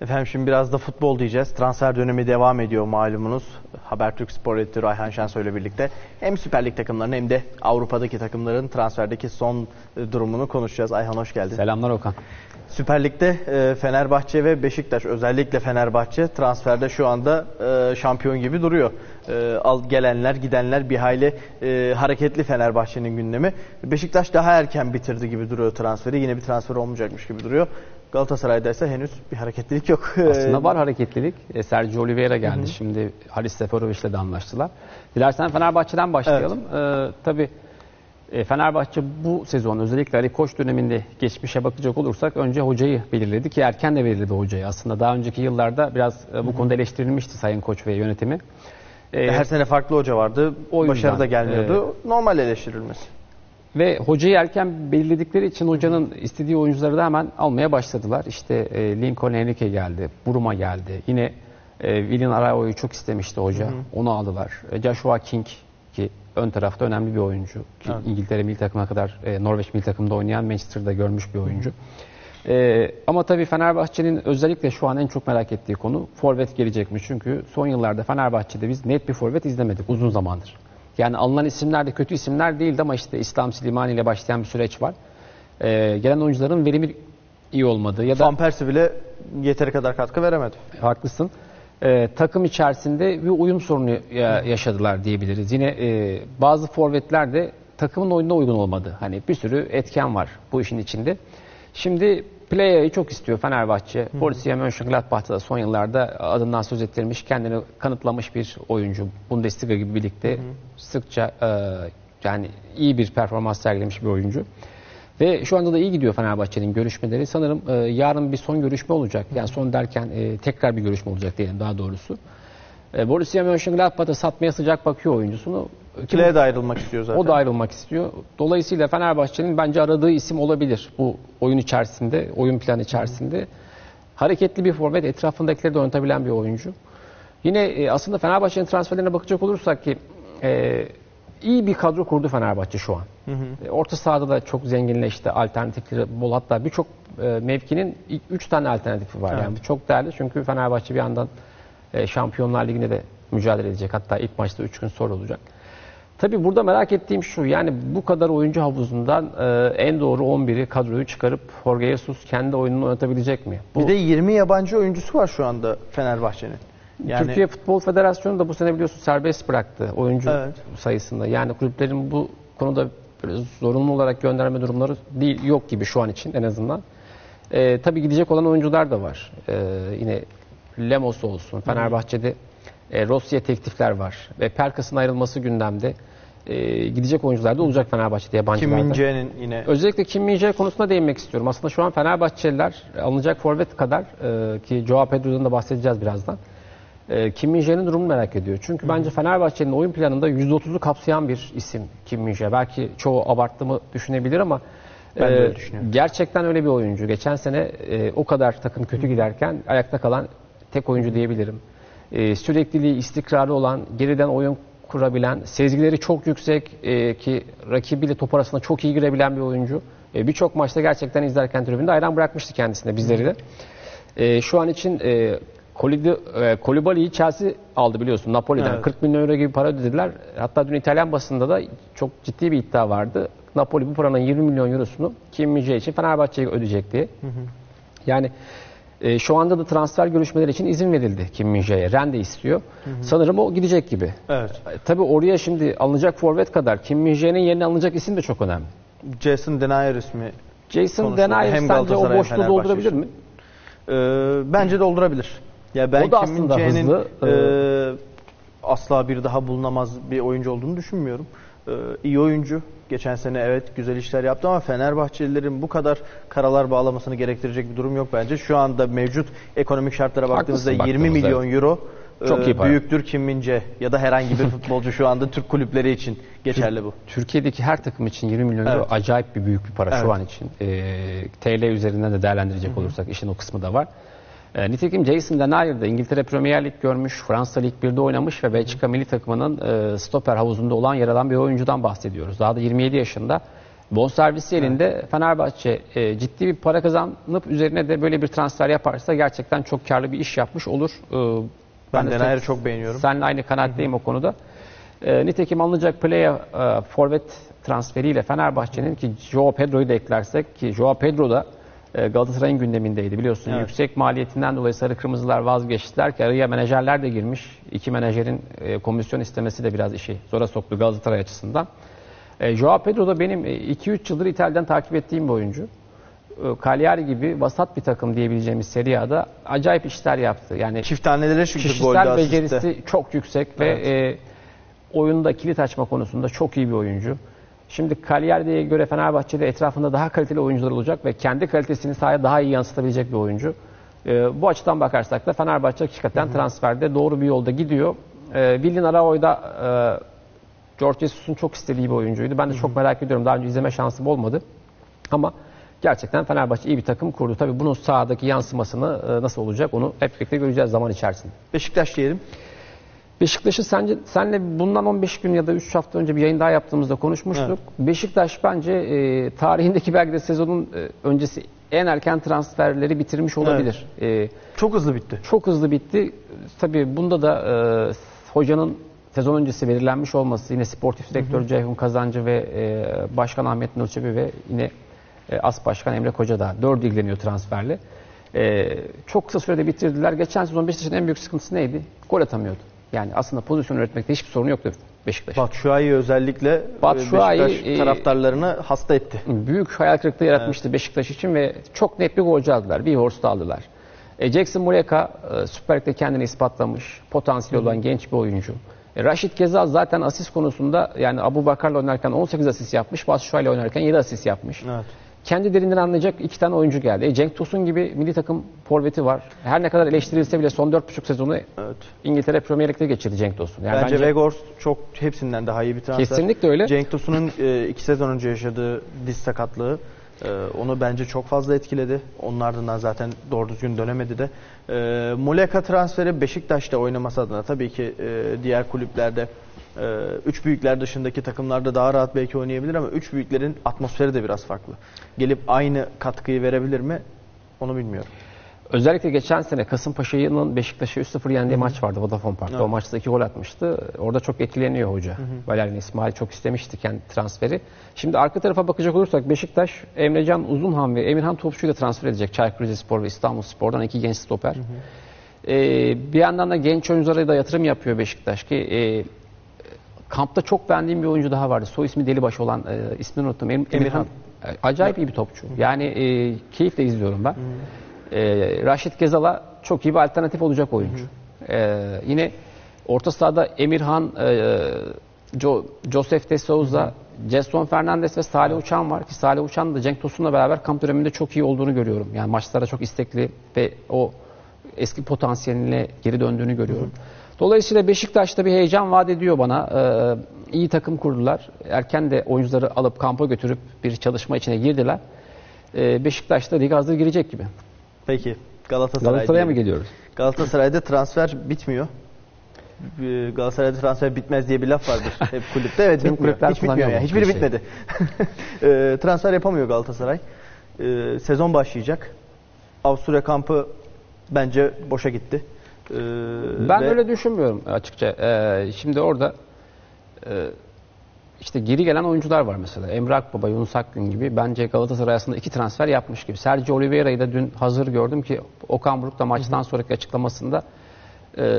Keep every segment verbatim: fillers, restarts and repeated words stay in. Efendim şimdi biraz da futbol diyeceğiz. Transfer dönemi devam ediyor malumunuz. Habertürk Spor Editörü Ayhan Şensoy ile birlikte hem Süper Lig takımlarının hem de Avrupa'daki takımların transferdeki son durumunu konuşacağız. Ayhan hoş geldin. Selamlar Okan. Süper Lig'de Fenerbahçe ve Beşiktaş, özellikle Fenerbahçe transferde şu anda şampiyon gibi duruyor. Gelenler, gidenler bir hayli hareketli Fenerbahçe'nin gündemi. Beşiktaş daha erken bitirdi gibi duruyor transferi. Yine bir transfer olmayacakmış gibi duruyor. Galatasaray'da ise henüz bir hareketlilik yok. Aslında var hareketlilik. Sergio Oliveira geldi. Hı hı. Şimdi Haris Seferoviç'le de anlaştılar. Dilersen Fenerbahçe'den başlayalım. Evet. Ee, tabii Fenerbahçe bu sezon özellikle Ali Koç döneminde geçmişe bakacak olursak önce hocayı belirledi ki erken de belirledi hocayı. Aslında daha önceki yıllarda biraz bu hı hı. konuda eleştirilmişti Sayın Koç ve yönetimi. Ee, Her sene farklı hoca vardı. O başarı da gelmiyordu. E... Normal eleştirilmesi. Ve hocayı erken belirledikleri için hocanın istediği oyuncuları da hemen almaya başladılar. İşte e, Lincoln Henrique geldi, Buruma geldi. Yine e, Willian Arao'yu çok istemişti hoca. Hı hı. Onu aldılar. E, Joshua King ki ön tarafta önemli bir oyuncu. Evet. İngiltere milli takımına kadar e, Norveç milli takımda oynayan, Manchester'da görmüş bir oyuncu. E, ama tabii Fenerbahçe'nin özellikle şu an en çok merak ettiği konu forvet gelecekmiş. Çünkü son yıllarda Fenerbahçe'de biz net bir forvet izlemedik uzun zamandır. Yani alınan isimler de kötü isimler değildi ama işte İslam Silimani ile başlayan bir süreç var. Ee, gelen oyuncuların verimi iyi olmadı. Ya da Van Persie bile yeteri kadar katkı veremedi. Haklısın. Ee, takım içerisinde bir uyum sorunu ya yaşadılar diyebiliriz. Yine e, bazı forvetler de takımın oyununa uygun olmadı. Hani bir sürü etken var bu işin içinde. Şimdi Playa'yı çok istiyor Fenerbahçe. Borussia Mönchengladbach'ta da son yıllarda adından söz ettirmiş, kendini kanıtlamış bir oyuncu. Bundesliga gibi birlikte hı hı. sıkça e, yani iyi bir performans sergilemiş bir oyuncu. Ve şu anda da iyi gidiyor Fenerbahçe'nin görüşmeleri. Sanırım e, yarın bir son görüşme olacak. Yani son derken e, tekrar bir görüşme olacak diyelim daha doğrusu. E, Borussia Mönchengladbach'ta satmaya sıcak bakıyor oyuncusunu. Playa'ya da ayrılmak istiyor zaten. O da ayrılmak istiyor. Dolayısıyla Fenerbahçe'nin bence aradığı isim olabilir bu oyun içerisinde, oyun planı içerisinde. Hareketli bir forvet, etrafındakileri de oynatabilen bir oyuncu. Yine aslında Fenerbahçe'nin transferlerine bakacak olursak ki iyi bir kadro kurdu Fenerbahçe şu an. Hı hı. Orta sahada da çok zenginleşti, alternatifleri bol. Hatta birçok mevkinin üç tane alternatifi var. Evet. Yani çok değerli çünkü Fenerbahçe bir yandan Şampiyonlar Ligi'nde de mücadele edecek. Hatta ilk maçta üç gün sonra olacak. Tabii burada merak ettiğim şu, yani bu kadar oyuncu havuzundan e, en doğru on biri kadroyu çıkarıp Jorge Jesus kendi oyununu oynatabilecek mi? Bu... Bir de yirmi yabancı oyuncusu var şu anda Fenerbahçe'nin. Yani... Türkiye Futbol Federasyonu da bu sene biliyorsun serbest bıraktı oyuncu evet. sayısında. Yani kulüplerin bu konuda zorunlu olarak gönderme durumları değil, yok gibi şu an için en azından. E, tabii gidecek olan oyuncular da var. E, yine Lemos olsun, Fenerbahçe'de. E, Rossi'ye teklifler var ve Pelkas'ın ayrılması gündemde. E, gidecek oyuncular da olacak Fenerbahçe'de, yabancılarda. Kim Min Jae'nin yine... Özellikle Kim Min Jae konusuna değinmek istiyorum. Aslında şu an Fenerbahçeliler alınacak forvet kadar e, ki Joao Pedro'dan da bahsedeceğiz birazdan. E, Kim Min Jae'nin durumunu merak ediyor. Çünkü Hı. bence Fenerbahçe'nin oyun planında yüzde otuzu kapsayan bir isim Kim Min Jae. Belki çoğu abarttığımı düşünebilir ama ben de öyle düşünüyorum. E, gerçekten öyle bir oyuncu. Geçen sene e, o kadar takım kötü Hı. giderken ayakta kalan tek oyuncu diyebilirim. Ee, sürekliliği, istikrarı olan, geriden oyun kurabilen, sezgileri çok yüksek e, ki rakibiyle top arasında çok iyi girebilen bir oyuncu. E, Birçok maçta gerçekten izlerken tribünde hayran bırakmıştı kendisine, bizleri de. E, şu an için e, Koulibaly'yi Chelsea aldı biliyorsun Napoli'den. Evet. kırk milyon euro gibi para ödediler. Hatta dün İtalyan basında da çok ciddi bir iddia vardı. Napoli bu paranın yirmi milyon eurosunu Kim Min Jae için Fenerbahçe'ye ödeyecek diye. Hı hı. Yani... E, şu anda da transfer görüşmeleri için izin verildi Kim Min Jae'ye. Ren de istiyor. Hı hı. Sanırım o gidecek gibi. Evet. E, tabii oraya şimdi alınacak forvet kadar Kim Min Jae'nin yerine alınacak isim de çok önemli. Jason Denayer ismi. Jason Denayer sence o boşluğu doldurabilir mi? Ee, bence doldurabilir. Ya ben o da Kim aslında hızlı. E, asla bir daha bulunamaz bir oyuncu olduğunu düşünmüyorum. E, iyi oyuncu. Geçen sene evet güzel işler yaptı ama Fenerbahçelilerin bu kadar karalar bağlamasını gerektirecek bir durum yok bence. Şu anda mevcut ekonomik şartlara baktığımızda haklısın, yirmi milyon euro çok e, büyüktür Kim Min Jae ya da herhangi bir futbolcu şu anda Türk kulüpleri için geçerli bu. Türkiye'deki her takım için yirmi milyon evet. euro acayip bir büyük bir para evet. şu an için. E, T L üzerinden de değerlendirecek Hı-hı. olursak işin o kısmı da var. E, nitekim Jason Denayer'de İngiltere Premier Lig görmüş, Fransa Lig bir'de oynamış ve Belçika milli takımının e, stoper havuzunda olan yer alan bir oyuncudan bahsediyoruz. Daha da yirmi yedi yaşında Bonservis yerinde evet. Fenerbahçe e, ciddi bir para kazanıp üzerine de böyle bir transfer yaparsa gerçekten çok karlı bir iş yapmış olur. E, ben, ben Denayer'i çok beğeniyorum. Seninle aynı kanaatteyim o konuda. E, nitekim alınacak Play'e e, forvet transferiyle Fenerbahçe'nin, ki Joao Pedro'yu da eklersek, ki Joao Pedro da e, Galatasaray'ın gündemindeydi biliyorsun. Evet. Yüksek maliyetinden dolayı Sarı Kırmızılar vazgeçtiler ki araya menajerler de girmiş. İki menajerin e, komisyon istemesi de biraz işi zora soktu Galatasaray açısından. E, Joao Pedro da benim iki üç yıldır İtalya'dan takip ettiğim bir oyuncu. E, Cagliari gibi vasat bir takım diyebileceğimiz Serie A'da acayip işler yaptı. Yani çifthanelere şükür kişisel becerisi asiste. Çok yüksek evet. ve e, oyunda kilit açma konusunda çok iyi bir oyuncu. Şimdi Cagliari'ye göre Fenerbahçe'de etrafında daha kaliteli oyuncular olacak ve kendi kalitesini sahaya daha iyi yansıtabilecek bir oyuncu. E, bu açıdan bakarsak da Fenerbahçe hakikaten transferde doğru bir yolda gidiyor. E, Willian Arao'da e, Jorge Jesus'un çok istediği bir oyuncuydu. Ben de çok merak ediyorum. Daha önce izleme şansım olmadı. Ama gerçekten Fenerbahçe iyi bir takım kurdu. Tabii bunun sahadaki yansımasını nasıl olacak onu hep birlikte göreceğiz zaman içerisinde. Beşiktaş diyelim. Beşiktaş'ı sence, senle bundan on beş gün ya da üç hafta önce bir yayın daha yaptığımızda konuşmuştuk. Evet. Beşiktaş bence e, tarihindeki belki de sezonun e, öncesi en erken transferleri bitirmiş olabilir. Evet. E, çok hızlı bitti. Çok hızlı bitti. Tabii bunda da e, hocanın sezon öncesi belirlenmiş olması, yine sportif direktör hı hı. Ceyhun Kazancı ve e, Başkan Ahmet Nurçebi ve yine e, As Başkan Emre Koca da dördü ilgileniyor transferle. E, çok kısa sürede bitirdiler. Geçen sezon Beşiktaş'ın en büyük sıkıntısı neydi? Gol atamıyordu. Yani aslında pozisyon üretmekte hiçbir sorun yoktu Beşiktaş'ın. Batshuayi özellikle Batshuayi, Beşiktaş taraftarlarını e, hasta etti. Büyük hayal kırıklığı yaratmıştı evet. Beşiktaş için ve çok net bir golcü aldılar. Bir horsta aldılar. E, Jackson Muleka e, Süper Lig'de kendini ispatlamış. Potansiyel olan hı. genç bir oyuncu. Rachid Ghezzal zaten asist konusunda, yani Abu Bakar'la oynarken on sekiz asist yapmış, Batshuayi'yle oynarken yedi asist yapmış. Evet. Kendi derinden anlayacak iki tane oyuncu geldi. E, Cenk Tosun gibi milli takım forveti var. Her ne kadar eleştirilse bile son dört buçuk sezonu evet. İngiltere Premier Lig'de geçirdi Cenk Tosun. Yani bence Weghorst çok hepsinden daha iyi bir transfer. Kesinlikle öyle. Cenk Tosun'un e, iki sezon önce yaşadığı diz sakatlığı e, onu bence çok fazla etkiledi. Onun ardından zaten doğru düzgün dönemedi de. E, Muleka transferi Beşiktaş'ta oynaması adına tabii ki e, diğer kulüplerde e, üç büyükler dışındaki takımlarda daha rahat belki oynayabilir ama üç büyüklerin atmosferi de biraz farklı. Gelip aynı katkıyı verebilir mi onu bilmiyorum. Özellikle geçen sene Kasımpaşa'nın Beşiktaş'a üç sıfır yendiği hı hı. maç vardı Vodafone Park'ta. Evet. O maçta iki gol atmıştı. Orada çok etkileniyor hoca. Valerian İsmail çok istemişti kendi transferi. Şimdi arka tarafa bakacak olursak Beşiktaş, Emrecan Uzunhan ve Emirhan Topçu'yu da transfer edecek. Çaykur Rizespor ve İstanbulspor'dan iki genç stoper. Hı hı. Ee, bir yandan da genç oyunculara da yatırım yapıyor Beşiktaş ki e, kampta çok beğendiğim bir oyuncu daha vardı. Soy ismi Delibaş olan, e, ismini unuttum. Em, Emirhan, Emirhan acayip iyi bir topçu. Hı hı. Yani e, keyifle izliyorum ben. Hı hı. Ee, Rachid Ghezzal'a çok iyi bir alternatif olacak oyuncu. Ee, yine orta sahada Emirhan, e, jo, Josef de Souza, Jason Fernandes ve Salih hı. Uçan var ki Salih Uçan da Cenk Tosun'la beraber kamp döneminde çok iyi olduğunu görüyorum. Yani maçlarda çok istekli ve o eski potansiyeline geri döndüğünü görüyorum. Hı. Dolayısıyla Beşiktaş'ta bir heyecan vaat ediyor bana. Ee, iyi takım kurdular. Erken de oyuncuları alıp kampa götürüp bir çalışma içine girdiler. Ee, Beşiktaş'ta lig hazır girecek gibi. Peki Galatasaray Galatasaray'a mı geliyoruz? Galatasaray'da transfer bitmiyor. Galatasaray'da transfer bitmez diye bir laf vardır hep kulüpte. Evet, benim kulüpler hiç bitmiyor ya. Hiçbiri şey. Bitmedi. Transfer yapamıyor Galatasaray. Sezon başlayacak. Avusturya kampı bence boşa gitti. Ben Ve... öyle düşünmüyorum açıkça. Şimdi orada İşte geri gelen oyuncular var mesela. Emre Akbaba, Yunus Akgün gibi. Bence Galatasaray aslında iki transfer yapmış gibi. Sergio Oliveira'yı da dün hazır gördüm ki Okan Buruk da maçtan sonraki açıklamasında e,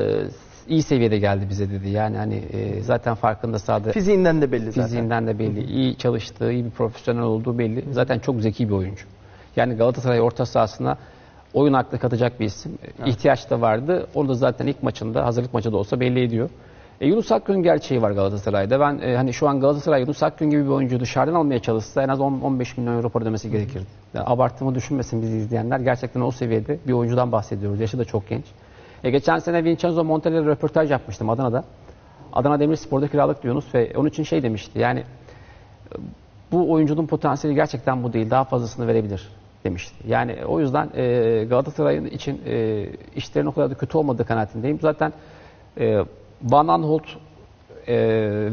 iyi seviyede geldi bize dedi. Yani hani e, zaten farkında sahada. Fiziğinden de belli zaten. Fiziğinden de belli. İyi çalıştığı, iyi bir profesyonel olduğu belli. Zaten çok zeki bir oyuncu. Yani Galatasaray orta sahasına oyun aklı katacak bir isim. Evet. İhtiyaç da vardı. Onu da zaten ilk maçında, hazırlık maçı da olsa belli ediyor. E, Yunus Akgün gerçeği var Galatasaray'da. Ben e, hani şu an Galatasaray Yunus Akgün gibi bir oyuncuyu dışarıdan almaya çalışsa en az on on beş milyon euro para ödemesi gerekirdi. Yani abarttığımı düşünmesin bizi izleyenler. Gerçekten o seviyede bir oyuncudan bahsediyoruz. Yaşı da çok genç. E, geçen sene Vincenzo Montella'yla röportaj yapmıştım Adana'da. Adana Demirspor'da kiralık Yunus ve onun için şey demişti. Yani bu oyuncunun potansiyeli gerçekten bu değil. Daha fazlasını verebilir demişti. Yani o yüzden e, Galatasaray'ın için e, işlerin o kadar da kötü olmadığı kanaatindeyim. Zaten e, Van Aanholt e,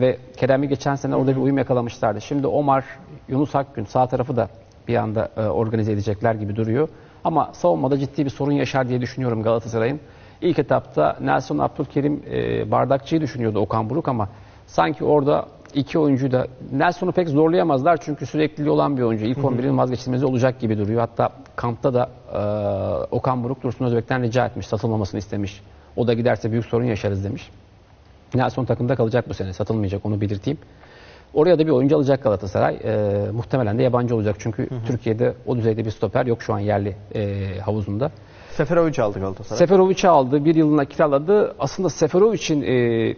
ve Kerem'i geçen sene orada bir uyum yakalamışlardı. Şimdi Omar, Yunus Akgün sağ tarafı da bir anda e, organize edecekler gibi duruyor. Ama savunmada ciddi bir sorun yaşar diye düşünüyorum Galatasaray'ın. İlk etapta Nelson Abdülkerim e, Bardakçı'yı düşünüyordu Okan Buruk ama sanki orada iki oyuncuyu da Nelson'u pek zorlayamazlar çünkü sürekli olan bir oyuncu. İlk on birin vazgeçilmezi olacak gibi duruyor. Hatta kampta da e, Okan Buruk Dursun Özbek'ten rica etmiş, satılmamasını istemiş. O da giderse büyük sorun yaşarız demiş. Nelson takımda kalacak bu sene, satılmayacak, onu belirteyim. Oraya da bir oyuncu alacak Galatasaray. E, muhtemelen de yabancı olacak çünkü hı hı. Türkiye'de o düzeyde bir stoper yok şu an yerli e, havuzunda. Seferović aldı Galatasaray. Seferović aldı, bir yılına kiraladı. Aslında Seferovic'in e,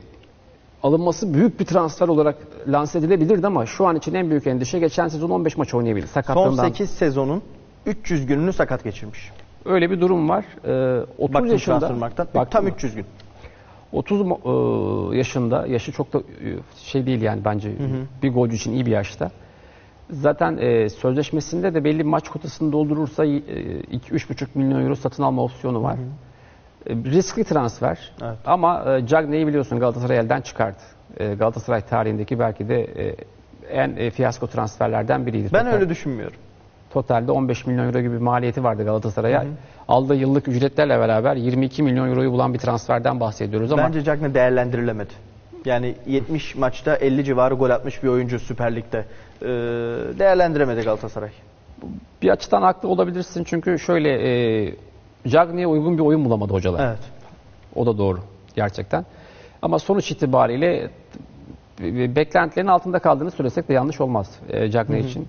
alınması büyük bir transfer olarak lanse edilebilirdi ama şu an için en büyük endişe geçen sezon on beş maç oynayabildi. Sakatlığından... Son sekiz sezonun üç yüz gününü sakat geçirmiş. Öyle bir durum var. Ee, otuz baktım yaşında bak, tam üç yüz gün. otuz e, yaşında, yaşı çok da şey değil yani bence, hı hı. bir golcü için iyi bir yaşta. Zaten e, sözleşmesinde de belli maç kotasını doldurursa e, iki üç buçuk milyon euro satın alma opsiyonu var. Hı hı. Riskli transfer, evet. Ama e, Cagney'i biliyorsun Galatasaray elden çıkardı. E, Galatasaray tarihindeki belki de e, en e, fiyasko transferlerden biriydi. Ben Total, öyle düşünmüyorum. Totalde on beş milyon euro gibi bir maliyeti vardı Galatasaray'a. Aldığı yıllık ücretlerle beraber yirmi iki milyon euroyu bulan bir transferden bahsediyoruz ama... Bence Cagney değerlendirilemedi. Yani yetmiş hı. maçta elli civarı gol atmış bir oyuncu Süper Lig'de. E, değerlendiremedi Galatasaray. Bir açıdan haklı olabilirsin çünkü şöyle... E, Cagney'e uygun bir oyun bulamadı hocalar. Evet. O da doğru gerçekten. Ama sonuç itibariyle beklentilerin altında kaldığını söylesek de yanlış olmaz Cagney için.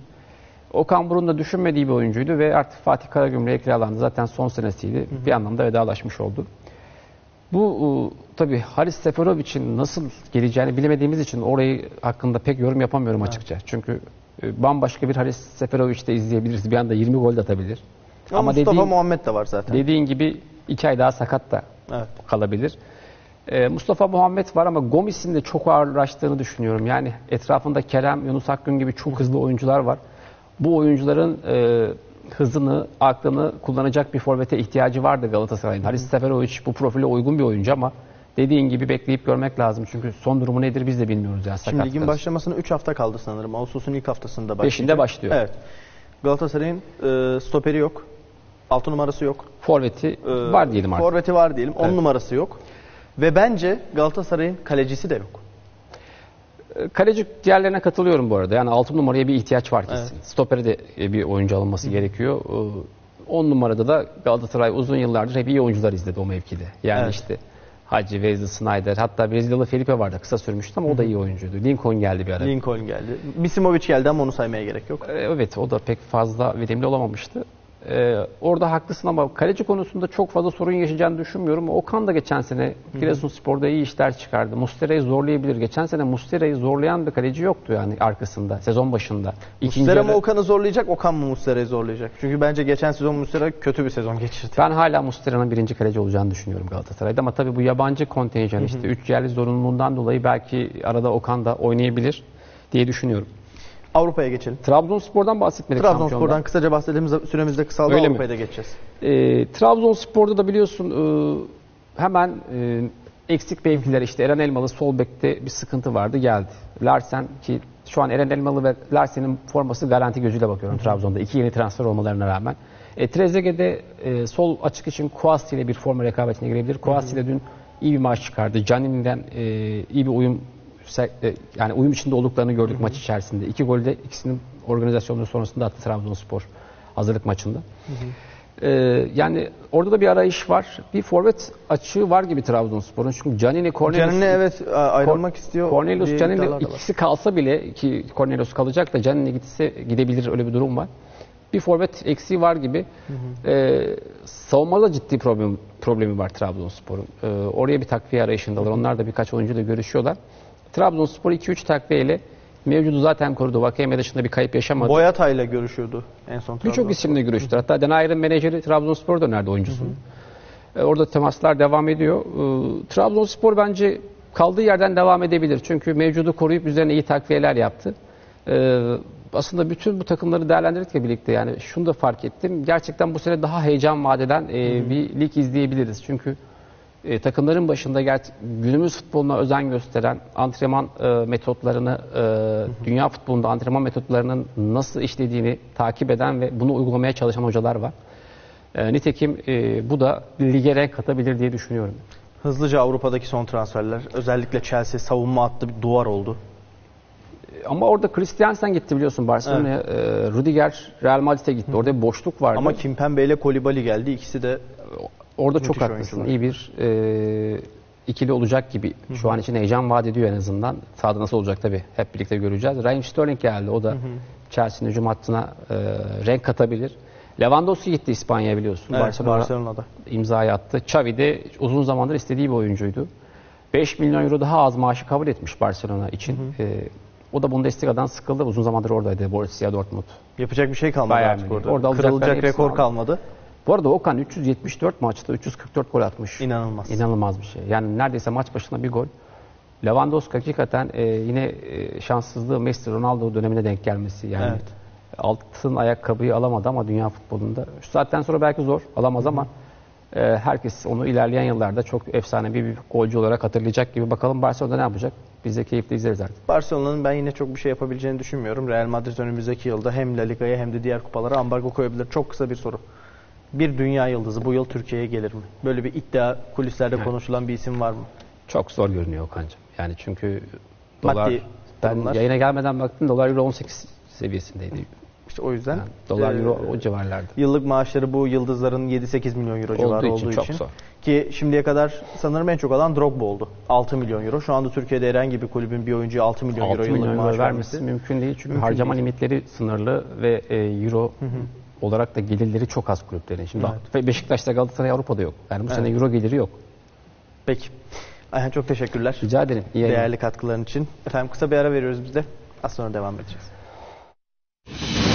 Okan Buruk'un da düşünmediği bir oyuncuydu ve artık Fatih Karagümrük'e kiralandı. Zaten son senesiydi. Hı hı. Bir anlamda vedalaşmış oldu. Bu tabii Haris Seferovic'in nasıl geleceğini bilemediğimiz için orayı hakkında pek yorum yapamıyorum açıkça. Evet. Çünkü bambaşka bir Haris Seferovic de izleyebiliriz. Bir anda yirmi gol de atabilir. Ama, Ama Mustafa dediğin, Muhammed de var zaten. Dediğin gibi iki ay daha sakat da evet. kalabilir. Ee, Mustafa Muhammed var ama Gomis'in de çok ağırlaştığını düşünüyorum. Yani etrafında Kerem, Yunus Akgün gibi çok hızlı oyuncular var. Bu oyuncuların e, hızını, aklını kullanacak bir forvete ihtiyacı vardı Galatasaray'ın. Haris Seferović bu profile uygun bir oyuncu ama dediğin gibi bekleyip görmek lazım. Çünkü son durumu nedir biz de bilmiyoruz. Yani şimdi ligin başlamasına üç hafta kaldı sanırım. Ağustos'un ilk haftasında başlıyor. beşinde başlıyor. Evet. Galatasaray'ın e, stoperi yok. altı numarası yok. Forveti ee, var diyelim artık. Forveti var diyelim. on evet. numarası yok. Ve bence Galatasaray'ın kalecisi de yok. Kaleci diğerlerine katılıyorum bu arada. Yani altı numaraya bir ihtiyaç var kesin. Evet. Stopere de bir oyuncu alınması Hı. gerekiyor. on numarada da Galatasaray uzun yıllardır hep iyi oyuncular izledi o mevkide. Yani evet. işte Hacı, Wesley Sneijder, hatta Brezilyalı Felipe vardı. Kısa sürmüştü ama Hı. o da iyi oyuncuydu. Lincoln geldi bir ara. Lincoln geldi. Bisimovic geldi ama onu saymaya gerek yok. Evet, o da pek fazla verimli olamamıştı. Ee, orada haklısın ama kaleci konusunda çok fazla sorun yaşayacağını düşünmüyorum. Okan da geçen sene Giresunspor'da iyi işler çıkardı. Mustera'yı zorlayabilir. Geçen sene Mustera'yı zorlayan bir kaleci yoktu yani arkasında sezon başında. İkinci Mustera mı Okan'ı zorlayacak, Okan mı Mustera'yı zorlayacak? Çünkü bence geçen sezon Mustera kötü bir sezon geçirdi. Ben hala Mustera'nın birinci kaleci olacağını düşünüyorum Galatasaray'da ama tabii bu yabancı kontenjan işte üç yerli zorunluluğundan dolayı belki arada Okan da oynayabilir diye düşünüyorum. Avrupa'ya geçelim. Trabzonspor'dan bahsetmedik. Trabzonspor'dan kısaca bahsettiğimiz süremizde kısaldı. Öyle Avrupa'ya mi? da geçeceğiz. E, Trabzonspor'da da biliyorsun e, hemen e, eksik mevkiler işte Eren Elmalı sol bekte bir sıkıntı vardı geldi. Larsen ki şu an Eren Elmalı ve Larsen'in forması garanti gözüyle bakıyorum Hı. Trabzon'da. İki yeni transfer olmalarına rağmen. E, Trezeguet'de e, sol açık için Kuaci ile bir forma rekabetine girebilir. Kuaci ile dün iyi bir maç çıkardı. Canini'den e, iyi bir uyum yani uyum içinde olduklarını gördük hı hı. maç içerisinde. İki golü de ikisinin organizasyonları sonrasında attı Trabzonspor hazırlık maçında. Hı hı. Ee, yani orada da bir arayış var. Bir forvet açığı var gibi Trabzonspor'un. Çünkü Canini Cornelius Canini evet ayrılmak Cor istiyor. Cornelius Canini ikisi kalsa bile ki Cornelius kalacak da Canini gitse gidebilir öyle bir durum var. Bir forvet eksiği var gibi. Hı hı. Ee, savunmada ciddi problem problemi var Trabzonspor'un. Ee, oraya bir takviye arayışındalar. Hı hı. Onlar da birkaç oyuncu da görüşüyorlar. Trabzonspor iki üç takviyeyle mevcudu zaten korudu. Vakayeme dışında bir kayıp yaşamadı. Boyata'yla görüşüyordu en son. Birçok isimle görüştü. Hatta Denayer'in menajeri Trabzonspor'a dönerdi oyuncusunu. Hı hı. Orada temaslar devam ediyor. E, Trabzonspor bence kaldığı yerden devam edebilir. Çünkü mevcudu koruyup üzerine iyi takviyeler yaptı. E, aslında bütün bu takımları değerlendirirken birlikte yani şunu da fark ettim. Gerçekten bu sene daha heyecan vadeden e, bir lig izleyebiliriz. Çünkü e, takımların başında gerçi günümüz futboluna özen gösteren antrenman e, metotlarını, e, hı hı. dünya futbolunda antrenman metotlarının nasıl işlediğini takip eden ve bunu uygulamaya çalışan hocalar var. E, nitekim e, bu da lige renk katabilir diye düşünüyorum. Hızlıca Avrupa'daki son transferler, özellikle Chelsea savunma hattı bir duvar oldu. Ama orada Christiansen gitti biliyorsun Barcelona'ya. Evet. Rüdiger Real Madrid'e gitti. Hı. Orada bir boşluk vardı. Ama Kimpembe ile Koulibaly geldi. İkisi de orada çok haklısın. İyi bir e, ikili olacak gibi. Hı. Şu an için heyecan vaat ediyor en azından. Sahada nasıl olacak tabii hep birlikte göreceğiz. Raheem Sterling geldi. O da Chelsea'nin hücum hattına e, renk katabilir. Lewandowski gitti İspanya'ya biliyorsun. Evet, Barcelona Barcelona'da imzayı attı. Xavi de uzun zamandır istediği bir oyuncuydu. beş milyon euro daha az maaşı kabul etmiş Barcelona için. Hı hı. E, O da Bundesliga'dan sıkıldı. Uzun zamandır oradaydı Borussia Dortmund. Yapacak bir şey kalmadı artık orada. orada. Kırılacak rekor kalmadı. Bu arada Okan üç yüz yetmiş dört maçta üç yüz kırk dört gol atmış. İnanılmaz. İnanılmaz bir şey. Yani neredeyse maç başına bir gol. Lewandowski hakikaten e, yine e, şanssızlığı Messi Ronaldo dönemine denk gelmesi. Yani evet. Altın ayakkabıyı alamadı ama dünya futbolunda. Şu saatten sonra belki zor alamaz ama e, herkes onu ilerleyen yıllarda çok efsane bir, bir golcü olarak hatırlayacak gibi. Bakalım Barcelona ne yapacak? Biz de keyifle izleriz artık. Barcelona'nın ben yine çok bir şey yapabileceğini düşünmüyorum. Real Madrid önümüzdeki yılda hem La Liga'ya hem de diğer kupalara ambargo koyabilir. Çok kısa bir soru. Bir dünya yıldızı bu yıl Türkiye'ye gelir mi? Böyle bir iddia, kulislerde yani konuşulan bir isim var mı? Çok zor görünüyor Okan'cığım. Yani çünkü dolar... Maddi ben durumlar. Yayına gelmeden baktım dolar euro on sekiz seviyesindeydi. İşte o yüzden... Yani dolar e, euro o civarlarda. Yıllık maaşları bu yıldızların yedi sekiz milyon euro civarı olduğu için. Olduğu için çok zor. Ki şimdiye kadar sanırım en çok alan Drogba oldu. altı milyon euro. Şu anda Türkiye'de herhangi bir kulübün bir oyuncuya altı milyon euro yıllık maaş vermesi mümkün değil. Çünkü mümkün harcama değil. Limitleri sınırlı ve e, euro hı hı. olarak da gelirleri çok az kulüplerin. Şimdi evet. Beşiktaş'ta Galatasaray Avrupa'da yok. Yani bu evet. sene euro geliri yok. Peki. Ayhan çok teşekkürler. Rica ederim. İyi değerli katkıların için. Efendim kısa bir ara veriyoruz biz de. Az sonra devam edeceğiz.